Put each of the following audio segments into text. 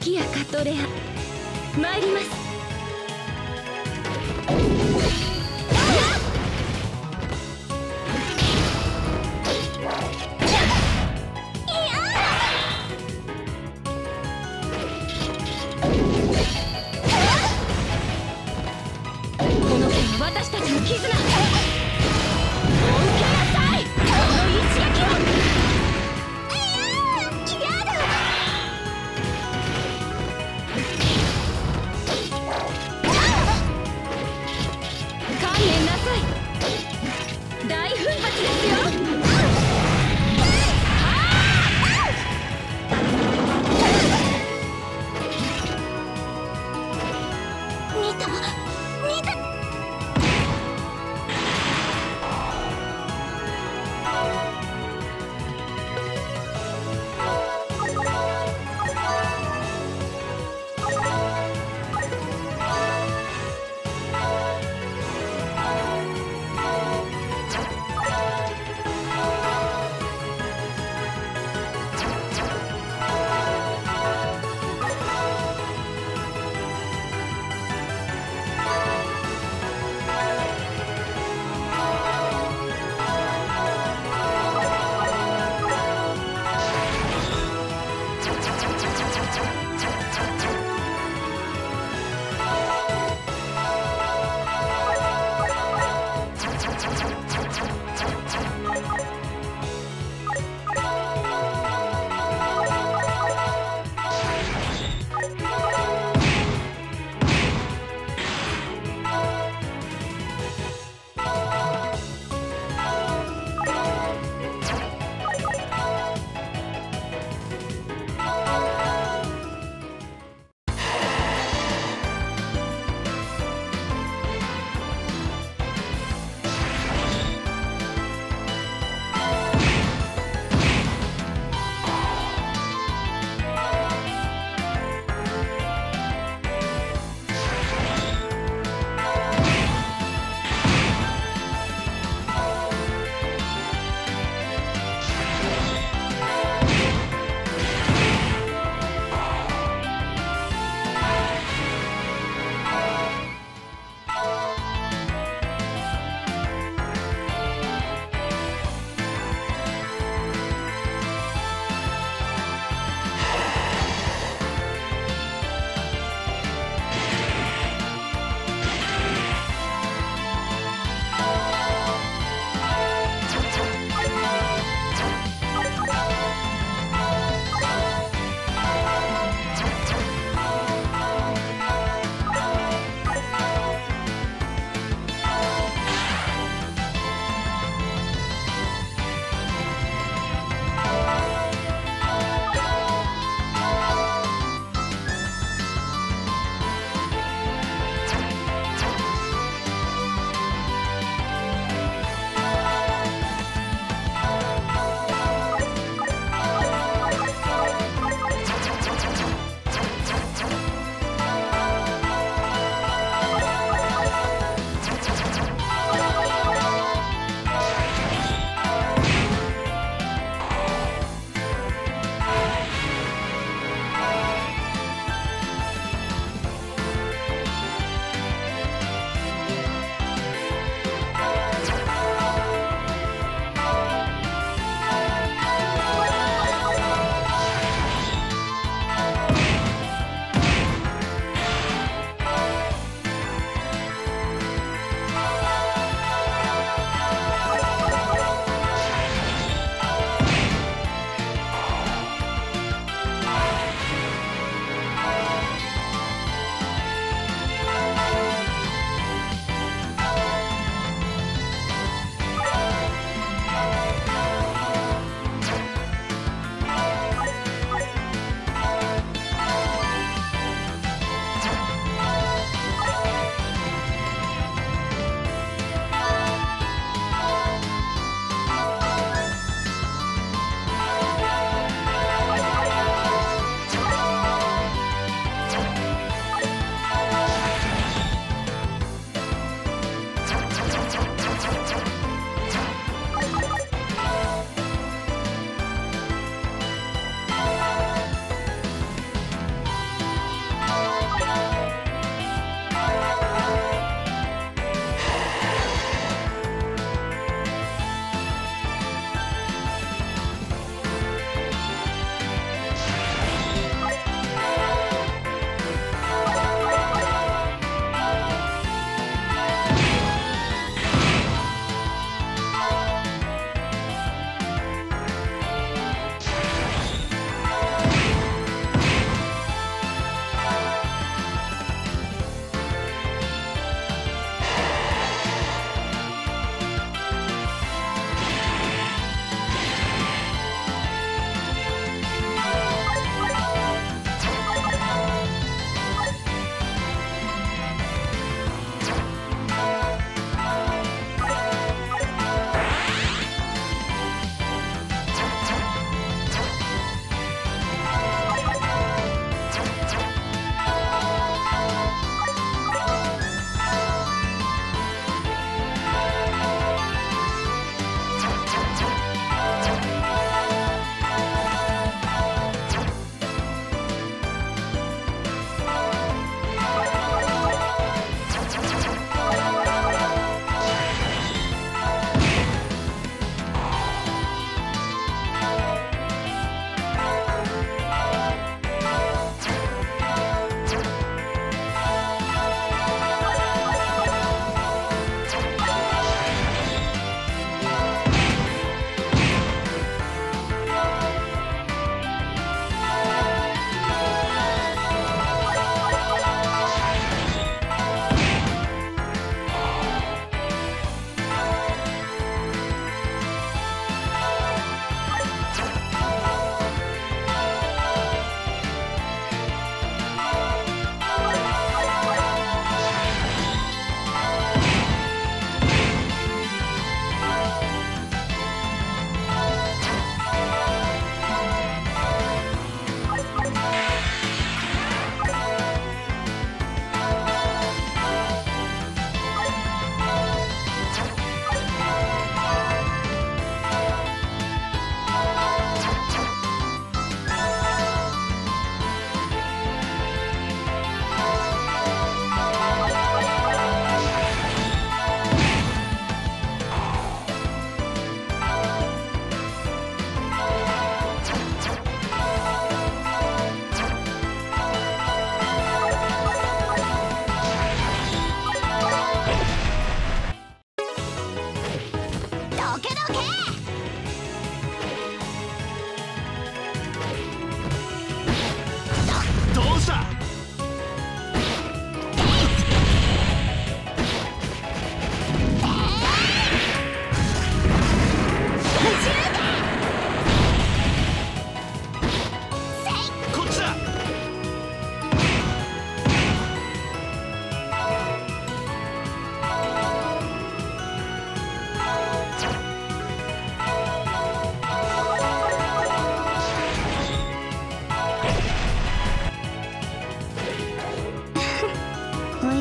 雪やカトレア参ります。この件は私たちの絆。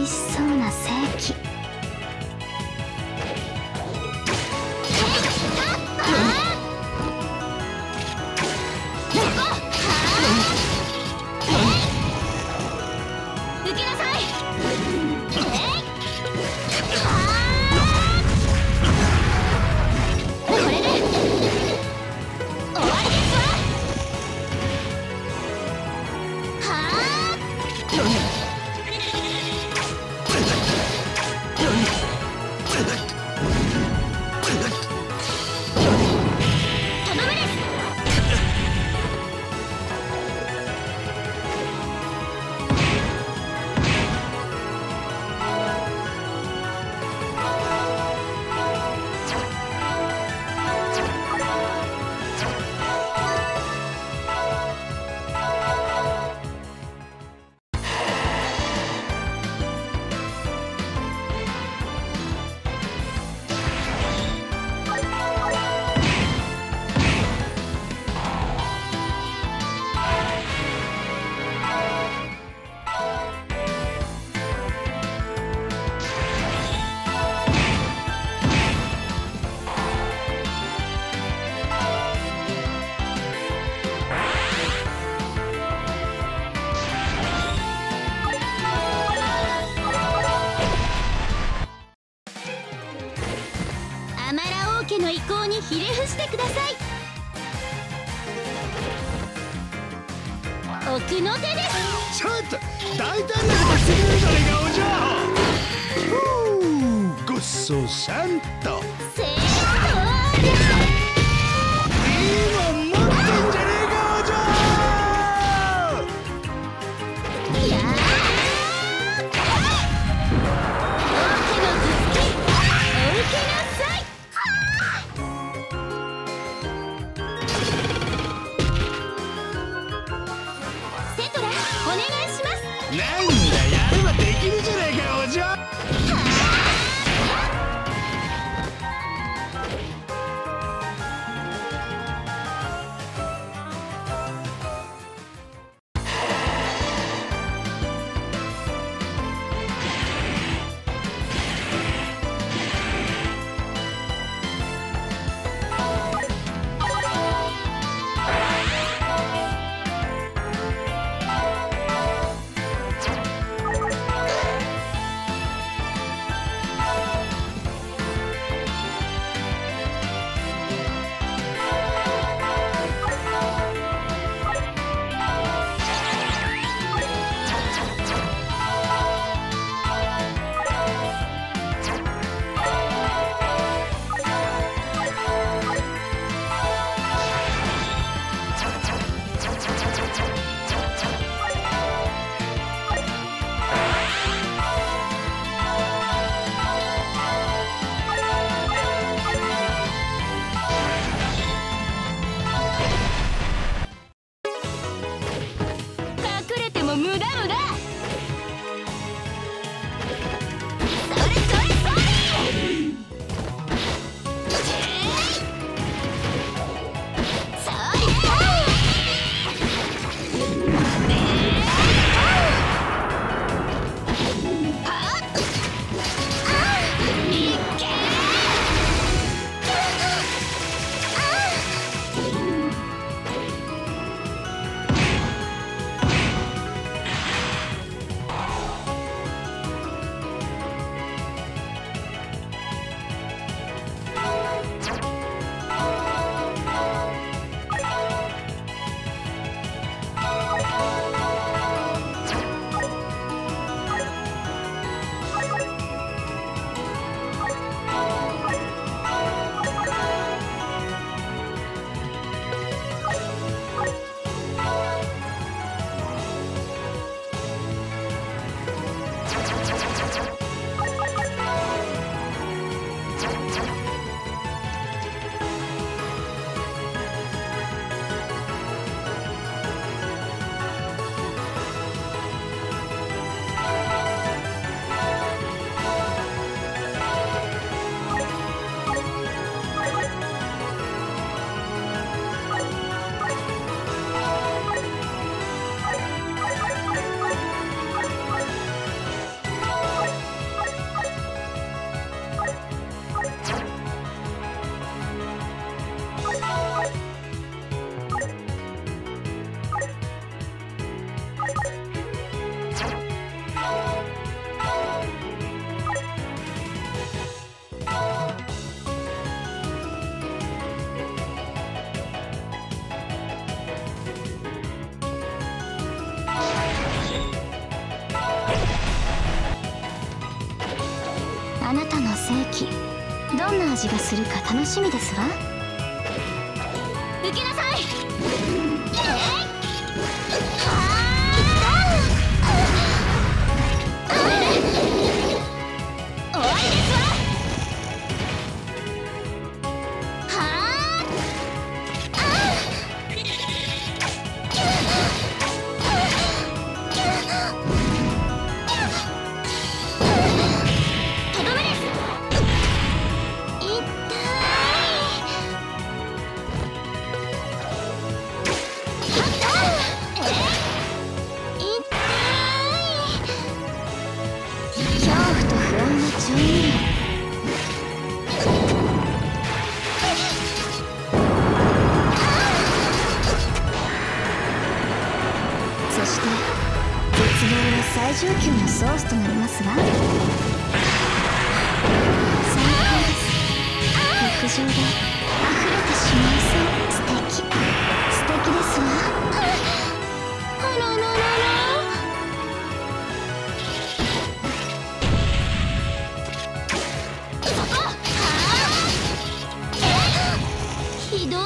しそうな世紀。受けなさい。これで終わりですわ。の意向にひれ伏してください。奥の手です。ちょっと大胆なことすぎるじゃねえかお嬢。ふうごちそうさんと。正当です。いいもん持ってんじゃねえかお嬢。いやーなんだやればできるじゃないかお嬢。なたの正規どんな味がするか楽しみですわ。受けなさい。終わりですわ。最上級のソースとなりますわ。最高です。極上で溢れてしまいそう。素敵、素敵ですわ。あらららら。そこ！ひどいです。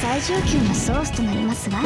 最上級のソースとなりますわ。